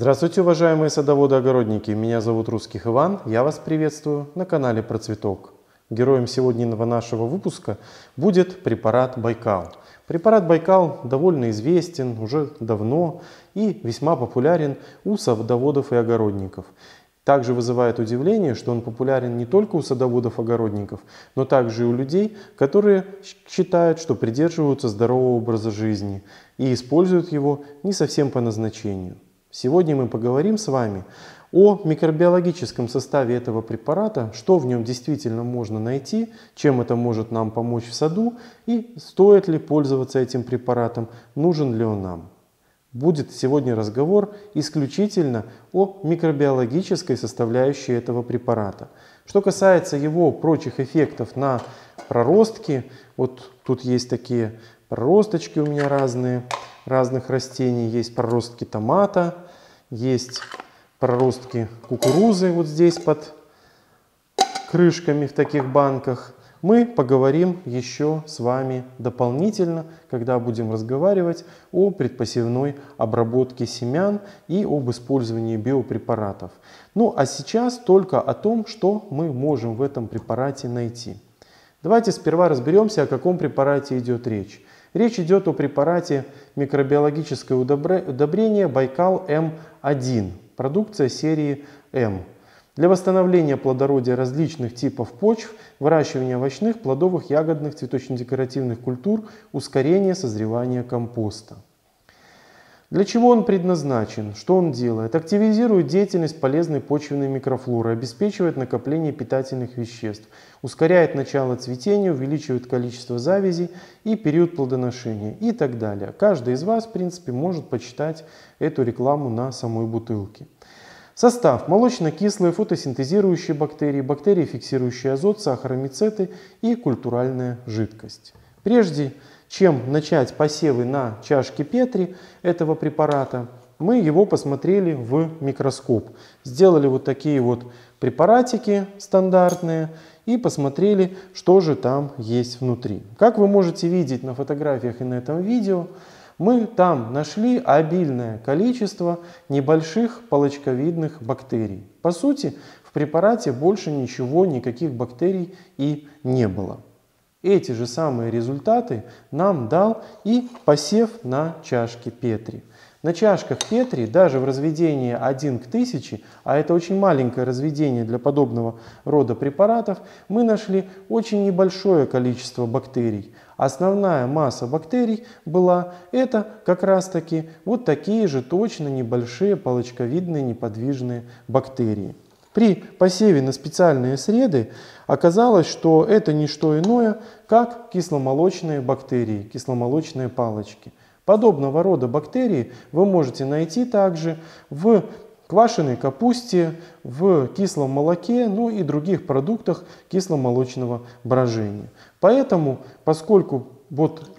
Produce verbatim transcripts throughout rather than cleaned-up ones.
Здравствуйте, уважаемые садоводы-огородники! Меня зовут Русских Иван, я вас приветствую на канале Процветок. Героем сегодняшнего нашего выпуска будет препарат Байкал. Препарат Байкал довольно известен уже давно и весьма популярен у садоводов и огородников. Также вызывает удивление, что он популярен не только у садоводов-огородников, но также и у людей, которые считают, что придерживаются здорового образа жизни и используют его не совсем по назначению. Сегодня мы поговорим с вами о микробиологическом составе этого препарата, что в нем действительно можно найти, чем это может нам помочь в саду и стоит ли пользоваться этим препаратом, нужен ли он нам. Будет сегодня разговор исключительно о микробиологической составляющей этого препарата. Что касается его прочих эффектов на проростки, вот тут есть такие проросточки у меня разные, разных растений. Есть проростки томата, есть проростки кукурузы вот здесь под крышками в таких банках. Мы поговорим еще с вами дополнительно, когда будем разговаривать о предпосевной обработке семян и об использовании биопрепаратов. Ну а сейчас только о том, что мы можем в этом препарате найти. Давайте сперва разберемся, о каком препарате идет речь. Речь идет о препарате микробиологическое удобрение Байкал эм один, продукция серии эм. Для восстановления плодородия различных типов почв, выращивания овощных, плодовых, ягодных, цветочно-декоративных культур, ускорение созревания компоста. Для чего он предназначен? Что он делает? Активизирует деятельность полезной почвенной микрофлоры, обеспечивает накопление питательных веществ, ускоряет начало цветения, увеличивает количество завязей и период плодоношения и так далее. Каждый из вас, в принципе, может почитать эту рекламу на самой бутылке. Состав: молочно-кислые фотосинтезирующие бактерии, бактерии, фиксирующие азот, сахаромицеты и культуральная жидкость. Прежде чем начать посевы на чашке Петри этого препарата, мы его посмотрели в микроскоп. Сделали вот такие вот препаратики стандартные и посмотрели, что же там есть внутри. Как вы можете видеть на фотографиях и на этом видео, мы там нашли обильное количество небольших палочковидных бактерий. По сути, в препарате больше ничего, никаких бактерий и не было. Эти же самые результаты нам дал и посев на чашке Петри. На чашках Петри даже в разведении один к тысяче, а это очень маленькое разведение для подобного рода препаратов, мы нашли очень небольшое количество бактерий. Основная масса бактерий была это как раз таки вот такие же точно небольшие палочковидные неподвижные бактерии. При посеве на специальные среды оказалось, что это не что иное, как кисломолочные бактерии, кисломолочные палочки. Подобного рода бактерии вы можете найти также в квашеной капусте, в кислом молоке, ну и других продуктах кисломолочного брожения. Поэтому, поскольку вот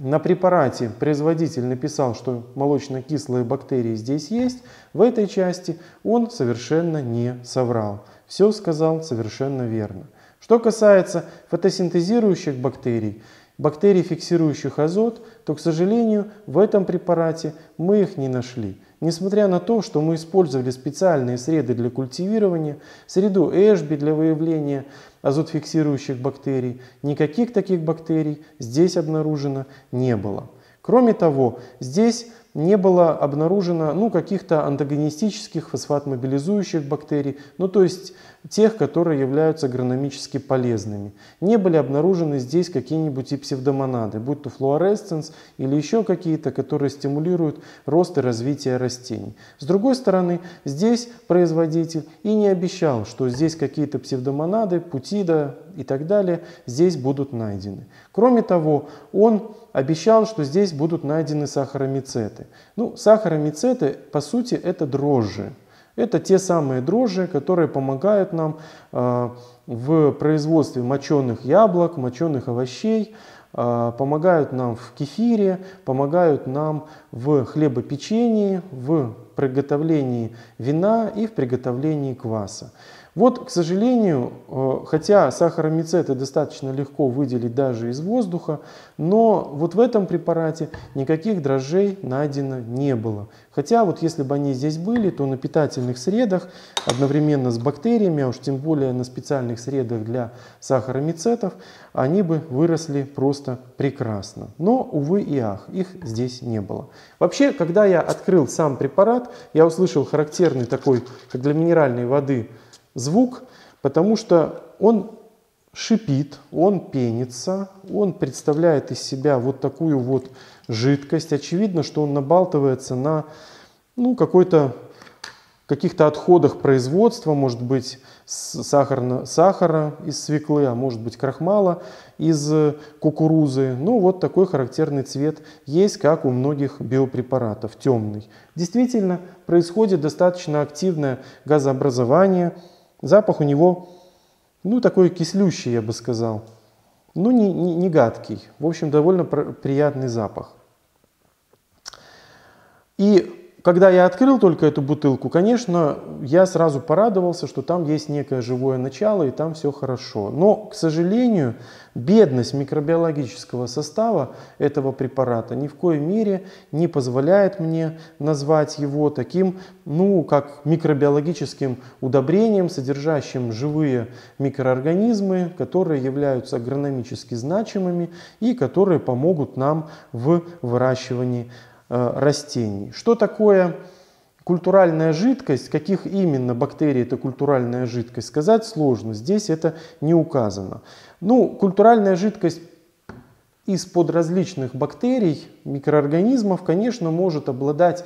на препарате производитель написал, что молочно-кислые бактерии здесь есть, в этой части он совершенно не соврал. Все сказал совершенно верно. Что касается фотосинтезирующих бактерий, бактерий, фиксирующих азот, то, к сожалению, в этом препарате мы их не нашли. Несмотря на то, что мы использовали специальные среды для культивирования, среду Эшби для выявления азотфиксирующих бактерий, никаких таких бактерий здесь обнаружено не было. Кроме того, здесь не было обнаружено ну, каких-то антагонистических фосфатмобилизующих бактерий, ну то есть тех, которые являются агрономически полезными. Не были обнаружены здесь какие-нибудь и псевдомонады, будь то флуоресценс или еще какие-то, которые стимулируют рост и развитие растений. С другой стороны, здесь производитель и не обещал, что здесь какие-то псевдомонады, путида и так далее здесь будут найдены. Кроме того, он обещал, что здесь будут найдены сахаромицеты. Ну, сахаромицеты, по сути, это дрожжи. Это те самые дрожжи, которые помогают нам э, в производстве моченых яблок, моченых овощей, э, помогают нам в кефире, помогают нам в хлебопечении, в приготовлении вина и в приготовлении кваса. Вот, к сожалению, хотя сахаромицеты достаточно легко выделить даже из воздуха, но вот в этом препарате никаких дрожжей найдено не было. Хотя вот если бы они здесь были, то на питательных средах одновременно с бактериями, а уж тем более на специальных средах для сахаромицетов, они бы выросли просто прекрасно. Но, увы и ах, их здесь не было. Вообще, когда я открыл сам препарат, я услышал характерный такой, как для минеральной воды, звук, потому что он шипит, он пенится, он представляет из себя вот такую вот жидкость. Очевидно, что он набалтывается на ну, какой-то, каких-то отходах производства, может быть, сахарно, сахара из свеклы, а может быть, крахмала из кукурузы. Ну, вот такой характерный цвет есть, как у многих биопрепаратов, темный. Действительно, происходит достаточно активное газообразование. Запах у него, ну, такой кислющий, я бы сказал, ну, не, не, не гадкий. В общем, довольно приятный запах. И когда я открыл только эту бутылку, конечно, я сразу порадовался, что там есть некое живое начало и там все хорошо. Но, к сожалению, бедность микробиологического состава этого препарата ни в коей мере не позволяет мне назвать его таким, ну, как микробиологическим удобрением, содержащим живые микроорганизмы, которые являются агрономически значимыми и которые помогут нам в выращивании растений. Что такое культуральная жидкость, каких именно бактерий это культуральная жидкость, сказать сложно, здесь это не указано. Ну, культуральная жидкость из-под различных бактерий, микроорганизмов, конечно, может обладать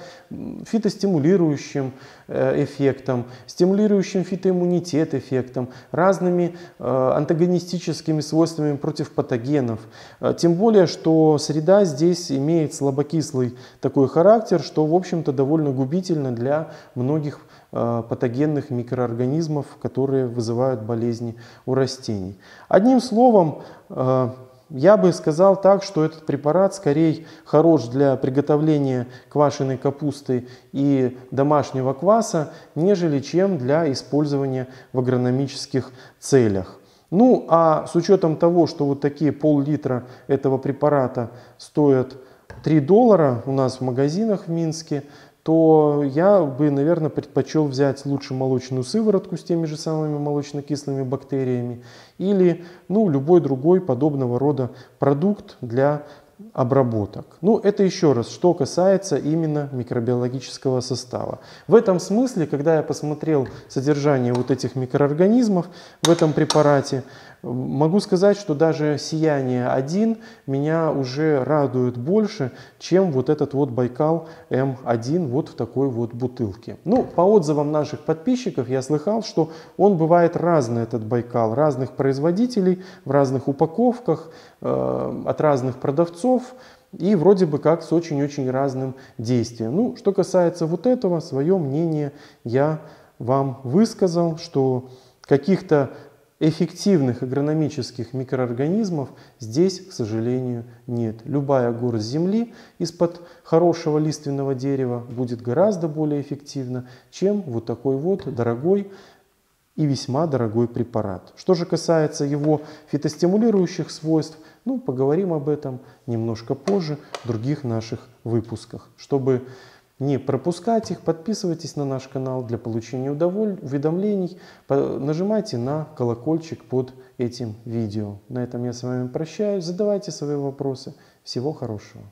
фитостимулирующим эффектом, стимулирующим фитоиммунитет эффектом, разными антагонистическими свойствами против патогенов. Тем более, что среда здесь имеет слабокислый такой характер, что, в общем-то, довольно губительно для многих патогенных микроорганизмов, которые вызывают болезни у растений. Одним словом, я бы сказал так, что этот препарат скорее хорош для приготовления квашеной капусты и домашнего кваса, нежели чем для использования в агрономических целях. Ну, а с учетом того, что вот такие пол-литра этого препарата стоят три доллара у нас в магазинах в Минске, то я бы, наверное, предпочел взять лучше молочную сыворотку с теми же самыми молочнокислыми бактериями или, ну, любой другой подобного рода продукт для обработок. Ну, это еще раз, что касается именно микробиологического состава. В этом смысле, когда я посмотрел содержание вот этих микроорганизмов в этом препарате, могу сказать, что даже сияние один меня уже радует больше, чем вот этот вот Байкал эм один вот в такой вот бутылке. Ну, по отзывам наших подписчиков я слыхал, что он бывает разный, этот Байкал, разных производителей, в разных упаковках, э, от разных продавцов и вроде бы как с очень-очень разным действием. Ну, что касается вот этого, свое мнение я вам высказал, что каких-то эффективных агрономических микроорганизмов здесь, к сожалению, нет. Любая горсть земли из-под хорошего лиственного дерева будет гораздо более эффективна, чем вот такой вот дорогой и весьма дорогой препарат. Что же касается его фитостимулирующих свойств, ну, поговорим об этом немножко позже в других наших выпусках. Чтобы не пропускать их, подписывайтесь на наш канал для получения уведомлений, нажимайте на колокольчик под этим видео. На этом я с вами прощаюсь, задавайте свои вопросы. Всего хорошего!